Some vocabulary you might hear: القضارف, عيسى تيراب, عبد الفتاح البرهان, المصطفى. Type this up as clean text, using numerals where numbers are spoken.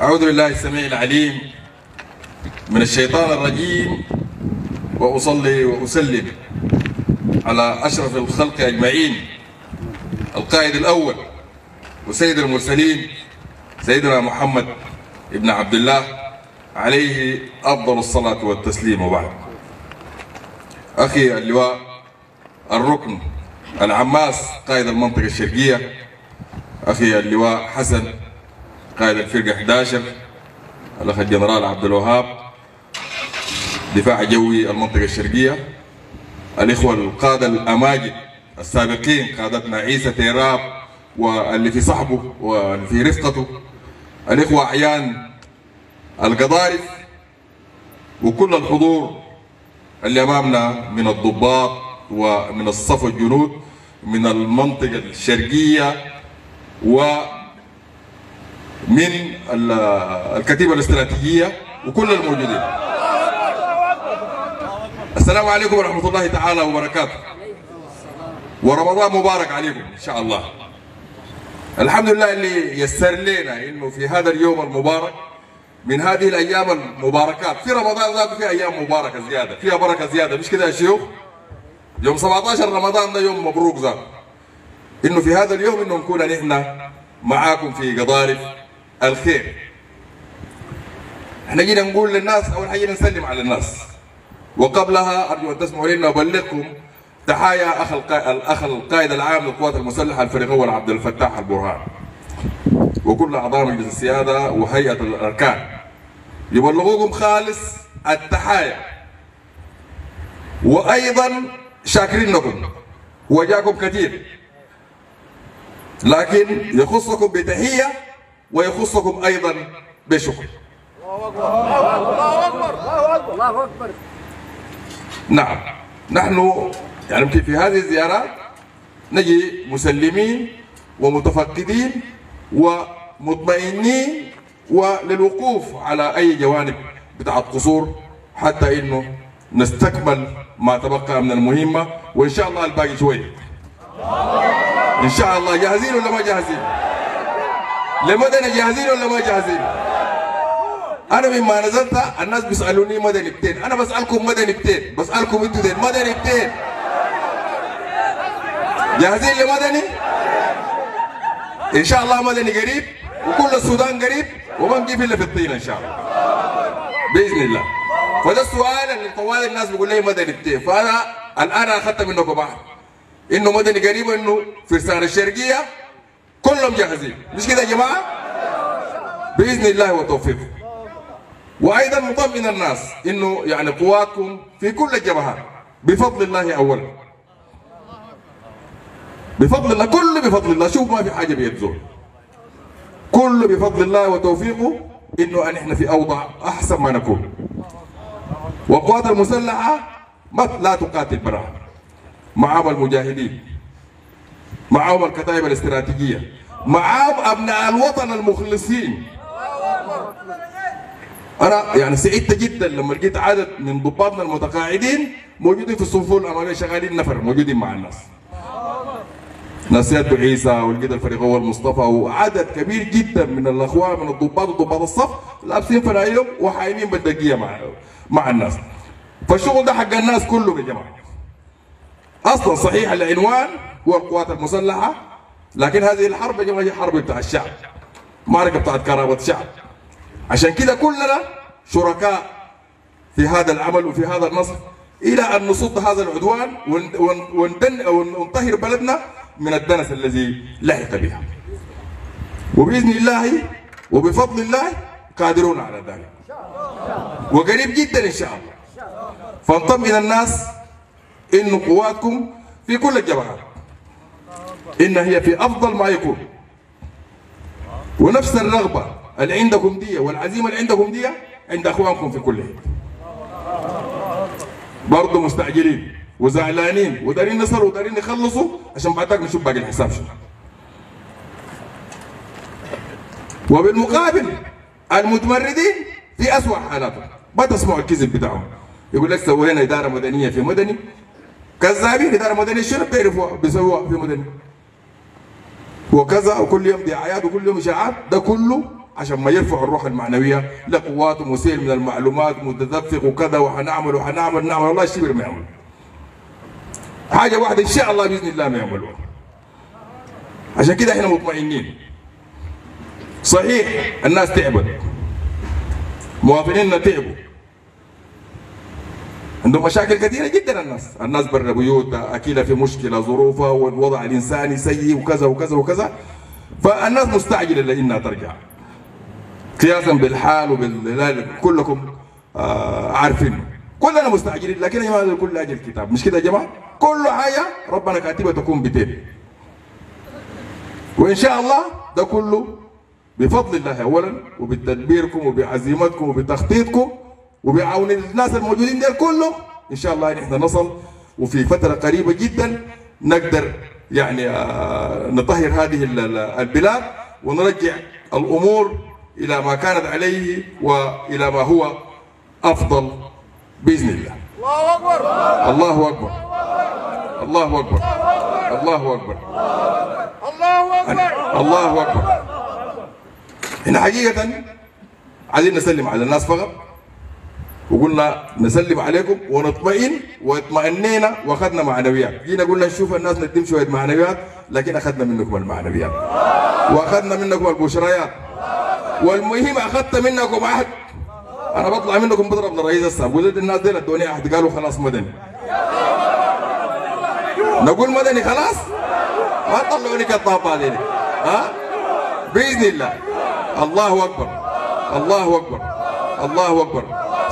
أعوذ بالله السميع العليم من الشيطان الرجيم، وأصلي وأسلم على أشرف الخلق أجمعين، القائد الأول وسيد المرسلين سيدنا محمد ابن عبد الله عليه أفضل الصلاة والتسليم. وبعد، أخي اللواء الركن العماس قائد المنطقة الشرقية، أخي اللواء حسن قائد الفرقة 11، الأخ الجنرال عبد الوهاب دفاع جوي المنطقة الشرقية، الإخوة القادة الأماجد السابقين قادتنا عيسى تيراب واللي في صحبه واللي في رفقته، الإخوة أعيان القضارف، وكل الحضور اللي أمامنا من الضباط ومن الصف الجنود من المنطقة الشرقية ومن الكتيبة الاستراتيجية وكل الموجودين. السلام عليكم ورحمة الله تعالى وبركاته، ورمضان مبارك عليكم إن شاء الله. الحمد لله اللي يسر لنا إنه في هذا اليوم المبارك من هذه الأيام المباركات، في رمضان ذاته في أيام مباركة زيادة، فيها بركة زيادة، مش كده يا شيوخ؟ يوم 17 رمضان ده يوم مبروك ذاته، إنه في هذا اليوم إنه نكون نحن معاكم في قضارف الخير. إحنا جينا نقول للناس، أول حاجة نسلم على الناس، وقبلها أرجو أن تسمعوا لي أن أبلغكم تحايا الأخ القائد العام للقوات المسلحة الفريق الأول عبد الفتاح البرهان، وكل أعضاء مجلس السيادة وهيئة الأركان يبلغوكم خالص التحايا، وأيضا شاكرين لكم، وجاكم كثير، لكن يخصكم بتحية ويخصكم أيضا بشكر. الله أكبر الله أكبر الله أكبر الله أكبر. نعم، نحن يعني يمكن في هذه الزيارات نجي مسلمين ومتفقدين ومطمئنين وللوقوف على أي جوانب بتاعت قصور، حتى إنه نستكمل ما تبقى من المهمة، وإن شاء الله الباقي شوية إن شاء الله. جاهزين ولا ما جاهزين؟ لمدني جاهزين ولا ما جاهزين؟ أنا مما نزلت الناس بيسألوني مدني بتين، أنا بسألكم مدني بتين، بسألكم أنتوا دين مدني بتين. جاهزين لمدني؟ إن شاء الله مدني قريب، وكل السودان قريب، وما نجيب إلا في الطين إن شاء الله بإذن الله. فده السؤال اللي طوال الناس بيقول لي مدني بتين، فأنا الآن أخذت منكم واحد إنه مدني قريب، إنه فرسان الشرقية كلهم جاهزين، مش كده يا جماعة؟ بإذن الله وتوفيقه. وايضا نطمئن الناس انه يعني قواتكم في كل الجبهات بفضل الله، اولا بفضل الله، كله بفضل الله، شوف ما في حاجه بيد زول، كله بفضل الله وتوفيقه، انه نحن في اوضاع احسن ما نكون. والقوات المسلحه لا تقاتل براها، معهم المجاهدين، معهم الكتائب الاستراتيجيه، معهم ابناء الوطن المخلصين. أنا يعني سعدت جدا لما لقيت عدد من ضباطنا المتقاعدين موجودين في الصفوف الأمامية، شغالين نفر موجودين مع الناس. ناس سيادته عيسى ولقيت الفريق هو المصطفى، وعدد كبير جدا من الأخوان من الضباط وضباط الصف لابسين فنايلهم وحايمين بالدقية مع الناس. فالشغل ده حق الناس كله يا جماعة. أصلا صحيح العنوان هو القوات المسلحة، لكن هذه الحرب يا جماعة هي حرب بتاع الشعب، معركة بتاعت كرامة الشعب. عشان كده كلنا شركاء في هذا العمل وفي هذا النصر، الى ان نصد هذا العدوان ونطهر بلدنا من الدنس الذي لحق بها. وباذن الله وبفضل الله قادرون على ذلك، وقريب جدا ان شاء الله. فانطمئن الناس ان قواتكم في كل الجبهات، ان هي في افضل ما يكون، ونفس الرغبه اللي عندكم دي والعزيمه اللي عندكم دي عند اخوانكم في كل حته. برضه مستعجلين وزعلانين ودارين نصر ودارين نخلصوا عشان بعدك نشوف باقي الحساب شنو. وبالمقابل المتمردين في اسوء حالاتهم، ما تسمعوا الكذب بتاعهم، يقول لك سوينا اداره مدنيه في مدني، كذابين. اداره مدنيه شنو بتعرفوا بيسووها في مدني؟ وكذا، وكل يوم دعايات وكل يوم اشاعات، ده كله عشان ما يرفعوا الروح المعنويه، لا قوات ومسيل من المعلومات متدفق وكذا وحنعمل وحنعمل نعمل، والله الشبر ما يعمل حاجه واحده ان شاء الله باذن الله ما يعملوها. عشان كده احنا مطمئنين. صحيح الناس تعبت، مواطنينا تعبوا، عندهم مشاكل كثيره جدا الناس برا بيوتها، اكلها في مشكله، ظروفها والوضع الانساني سيء وكذا وكذا وكذا، فالناس مستعجله لانها ترجع. قياسا بالحال وبال كلكم عارفين كلنا مستعجلين، لكن يا جماعه كل اجل الكتاب، مش كده يا جماعه؟ كل حاجه ربنا كاتبها تكون بتبي. وان شاء الله ده كله بفضل الله اولا وبتدبيركم وبعزيمتكم وبتخطيطكم وبعون الناس الموجودين دول كله، ان شاء الله نحن نصل وفي فتره قريبه جدا نقدر يعني نطهر هذه البلاد ونرجع الامور الى ما كانت عليه والى ما هو افضل باذن الله. الله اكبر الله اكبر الله اكبر الله اكبر الله اكبر الله اكبر. هنا حقيقه عايزين نسلم على الناس فقط، وقلنا نسلم عليكم ونطمئن، واطمئنينا واخذنا معنويات، جينا قلنا نشوف الناس نديم شويه معنويات، لكن اخذنا منكم المعنويات واخذنا منكم البشريات، والمهم اخذت منكم عهد. انا بطلع منكم بضرب للرئيس السابق، وزيد الناس دي ادوني عهد قالوا خلاص مدني. نقول مدني خلاص؟ ما تطلعوني كالطابه دي ها؟ باذن الله. الله اكبر الله اكبر الله اكبر.